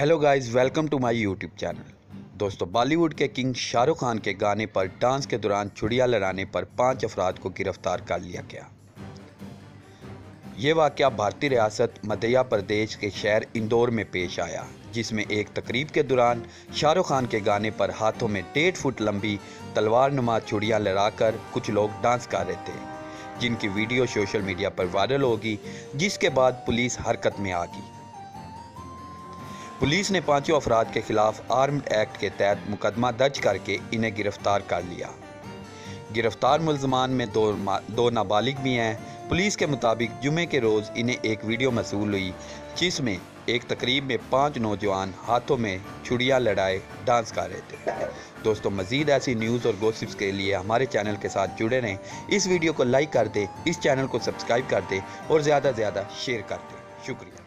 Hello guys, welcome to my YouTube channel. दोस्तों, Bollywood के king Shahrukh Khan के गाने पर डांस के दौरान चुड़िया लड़ाने पर 5 अफराद को गिरफ्तार कर लिया गया। ये वाकया भारतीय रियासत मध्य प्रदेश के शहर इंदौर में पेश आया, जिसमें एक तकरीब के दौरान शाहरुख खान के गाने पर हाथों में 1.5 फुट लंबी तलवार नुमा चुड़िया लड़ाकर कुछ लोग डांस कर रहे थे, जिनकी वीडियो सोशल मीडिया पर वायरल होगी, जिसके बाद पुलिस हरकत में आ गई। पुलिस ने 5 अफराद के खिलाफ आर्म्ड एक्ट के तहत मुकदमा दर्ज करके इन्हें गिरफ्तार कर लिया। गिरफ्तार मुलजमान में दो नाबालिग भी हैं। पुलिस के मुताबिक जुमे के रोज़ इन्हें एक वीडियो मसूल हुई, जिसमें एक तकरीब में 5 नौजवान हाथों में छुड़ियाँ लड़ाए डांस कर रहे थे। दोस्तों, मज़ीद ऐसी न्यूज़ और गॉसिप्स के लिए हमारे चैनल के साथ जुड़े रहें। इस वीडियो को लाइक कर दें, इस चैनल को सब्सक्राइब कर दें और ज़्यादा से ज़्यादा शेयर कर दें। शुक्रिया।